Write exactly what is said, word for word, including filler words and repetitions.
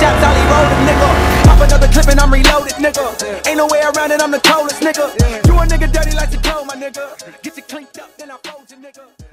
shots, Ollie rollin', nigga. Pop another clip and I'm reloaded, nigga. Ain't no way around it, I'm the coldest, nigga. You a nigga dirty like the cold, my nigga. Get you clinked up, then I fold you, nigga.